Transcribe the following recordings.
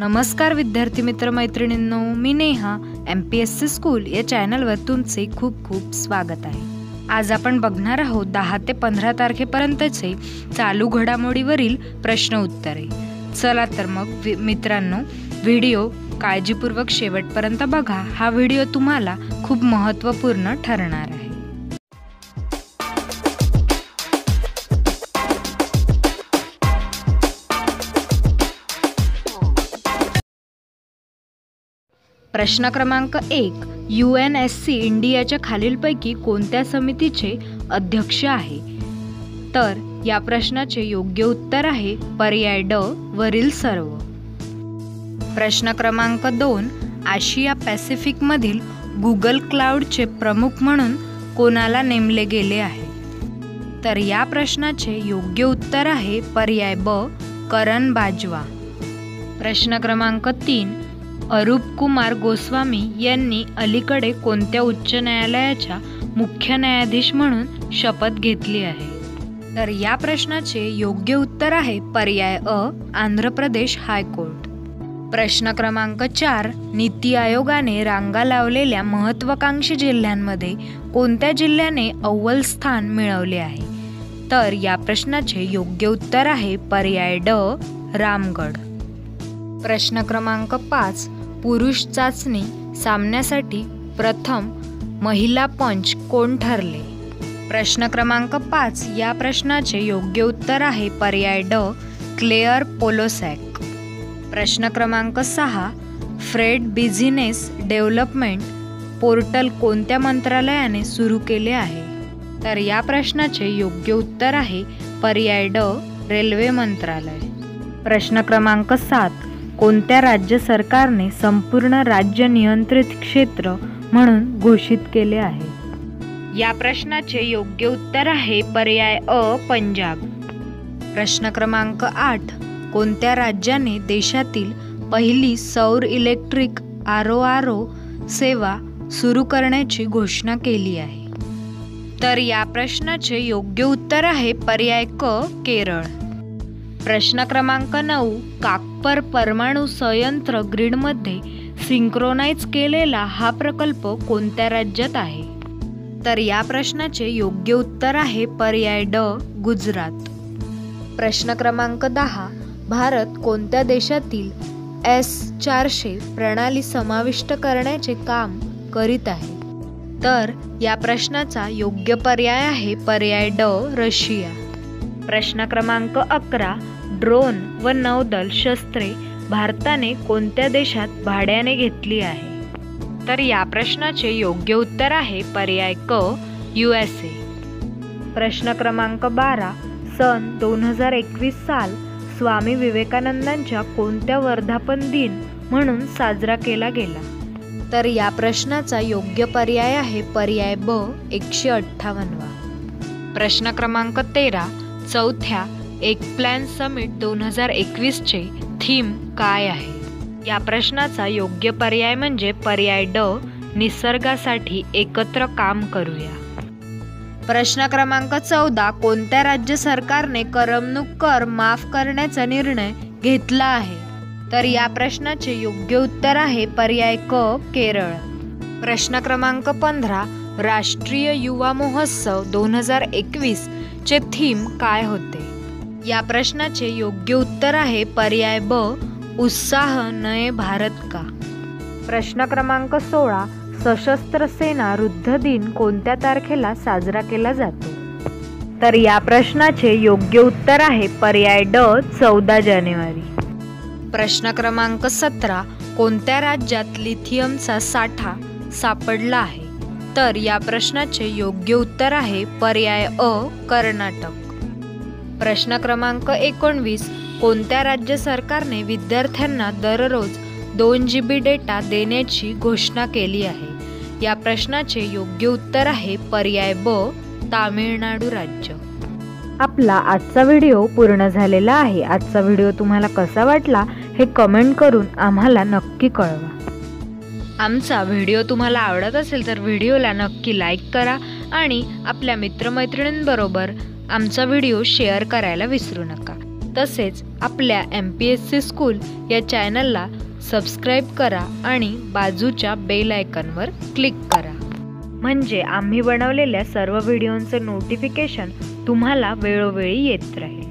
नमस्कार विद्यार्थी मित्र मैत्रिणींनो, मी नेहा MPSC स्कूल या चॅनलवर तुमचे खूप खूप स्वागत आहे। आज आपण बघणार आहोत 10 ते 15 तारखेपर्यंतचे चालू घडामोडीवरील प्रश्न उत्तरे। चला तर मग मित्रांनो, व्हिडिओ काळजीपूर्वक शेवटपर्यंत बघा। हा व्हिडिओ तुम्हाला खूप महत्त्वपूर्ण ठरणार आहे। प्रश्न क्रमांक 1, UNSC इंडियाच्या खालीलपैकी कोणत्या समितीचे अध्यक्ष आहे? तर या प्रश्नाचे योग्य उत्तर आहे पर्याय ड वरील सर्व। प्रश्न क्रमांक 2, आशिया पॅसिफिक मधील गुगल क्लाउडचे प्रमुख म्हणून कोणाला नेमले गेले आहे? तर या प्रश्नाचे योग्य उत्तर आहे पर्याय ब करण बाजवा। प्रश्न क्रमांक 3, अरूप कुमार गोस्वामी यांनी अलीकडे कोणत्या उच्च न्यायालयाच्या मुख्य न्यायाधीश म्हणून शपथ घेतली आहे? तर या प्रश्नाचे योग्य उत्तर आहे पर्याय अ आंध्र प्रदेश हायकोर्ट। प्रश्न क्रमांक 4, नीति आयोगाने रांगा लावलेल्या महत्त्वाकांक्षी जिल्ह्यांमध्ये कोणत्या जिल्ह्याने अव्वल स्थान मिळवले आहे? तर या प्रश्नाचे योग्य उत्तर आहे पर्याय ड रामगड। प्रश्न क्रमांक 5, पुरुष चाचणी सामन्यासाठी प्रथम महिला पंच कोण ठरले? प्रश्न क्रमांक 5, या प्रश्नाचे योग्य उत्तर आहे पर्याय ड क्लेअर पोलोसॅक। प्रश्न क्रमांक 6, फ्रेट बिझिनेस डेव्हलपमेंट पोर्टल कोणत्या मंत्रालयाने सुरू केले आहे? तर या प्रश्नाचे योग्य उत्तर आहे पर्याय ड रेल्वे मंत्रालय। प्रश्न क्रमांक 7, कोणत्या राज्य सरकारने संपूर्ण राज्य नियंत्रित क्षेत्र म्हणून घोषित केले आहे? या प्रश्नाचे योग्य उत्तर आहे पर्याय अ पंजाब। प्रश्न क्रमांक 8, कोणत्या राज्याने देशातील पहिली सौर इलेक्ट्रिक RORO सेवा सुरू करण्याची घोषणा केली आहे? तर या प्रश्नाचे योग्य उत्तर आहे पर्याय क केरळ। प्रश्न क्रमांक 9, काकपर परमाणु संयंत्र ग्रीडमध्ये सिंक्रोनाइज केलेला हा प्रकल्प कोणत्या राज्यात आहे? तर या प्रश्नाचे योग्य उत्तर आहे पर्याय ड गुजरात। प्रश्न क्रमांक 10, भारत कोणत्या देशातील S-400 प्रणाली समाविष्ट करण्याचे काम करीत आहे? तर या प्रश्नाचा योग्य पर्याय आहे पर्याय ड रशिया। प्रश्न क्रमांक 11, ड्रोन व नौदल शस्त्रे भारताने कोणत्या देशात भाड्याने घेतली आहे? तर या प्रश्नाचे योग्य उत्तर आहे पर्याय क USA। प्रश्न क्रमांक 12, सन 2021 साल स्वामी विवेकानंदांच्या कोणत्या वर्धापन दिन म्हणून साजरा केला गेला? तर या प्रश्नाचा योग्य पर्याय आहे पर्याय ब 158वा। प्रश्न क्रमांक 13, चौथ्या एक प्लॅन समिट 2021 चे थीम काय आहे? या प्रश्नाचा योग्य पर्याय म्हणजे पर्याय ड निसर्गासाठी एकत्र काम करूया। प्रश्न क्रमांक 14, कोणत्या राज्य सरकारने करमणूक कर माफ करण्याचा निर्णय घेतला आहे? तर या प्रश्नाचे योग्य उत्तर आहे पर्याय क केरळ। प्रश्न क्रमांक 15, राष्ट्रीय युवा महोत्सव 2021 चे थीम काय होते? या प्रश्नाचे योग्य उत्तर आहे पर्याय ब उत्साह नए भारत का। प्रश्न क्रमांक 16, सशस्त्र सेना रुद्ध दिन कोणत्या तारखेला साजरा केला जातो? तर या प्रश्नाचे योग्य उत्तर आहे पर्याय ड 14 जानेवारी। प्रश्न क्रमांक 17, कोणत्या राज्यात लिथियमचा साठा सापडला आहे? तर या प्रश्नाचे योग्य उत्तर आहे पर्याय अ कर्नाटक। प्रश्न क्रमांक 19, कोणत्या राज्य सरकारने विद्यार्थ्यांना दररोज 2 GB डेटा देण्याची घोषणा केली आहे? या प्रश्नाचे योग्य उत्तर आहे पर्याय ब तामिळनाडू राज्य। आपला आजचा व्हिडिओ पूर्ण झालेला आहे। आजचा व्हिडिओ तुम्हाला कसा वाटला हे कमेंट करून आम्हाला नक्की कळवा। आमचा व्हिडिओ तुम्हाला आवडत असेल तर व्हिडिओला नक्की लाईक करा आणि आपल्या मित्रमैत्रिणींबरोबर आमचा व्हिडिओ शेअर करायला विसरू नका। तसेच आपल्या MPSC स्कूल या चॅनलला सबस्क्राइब करा आणि बाजूच्या बेल आयकॉनवर क्लिक करा, म्हणजे आम्ही बनवलेल्या सर्व व्हिडिओंचे नोटिफिकेशन तुम्हाला वेळोवेळी येत राहील।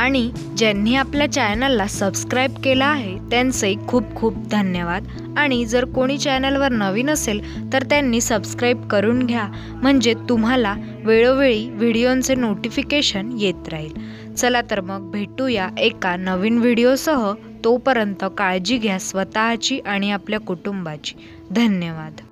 आणि ज्यांनी आपल्या चॅनलला सबस्क्राइब केला आहे त्यांचे खूप खूप धन्यवाद। आणि जर कोणी चॅनलवर नवीन असेल तर त्यांनी सबस्क्राइब करून घ्या, म्हणजे तुम्हाला वेळोवेळी व्हिडिओंचे नोटिफिकेशन येत राहील। चला तर मग भेटूया एका नवीन व्हिडिओसह। तोपर्यंत काळजी घ्या स्वतःची आणि आपल्या कुटुंबाची। धन्यवाद।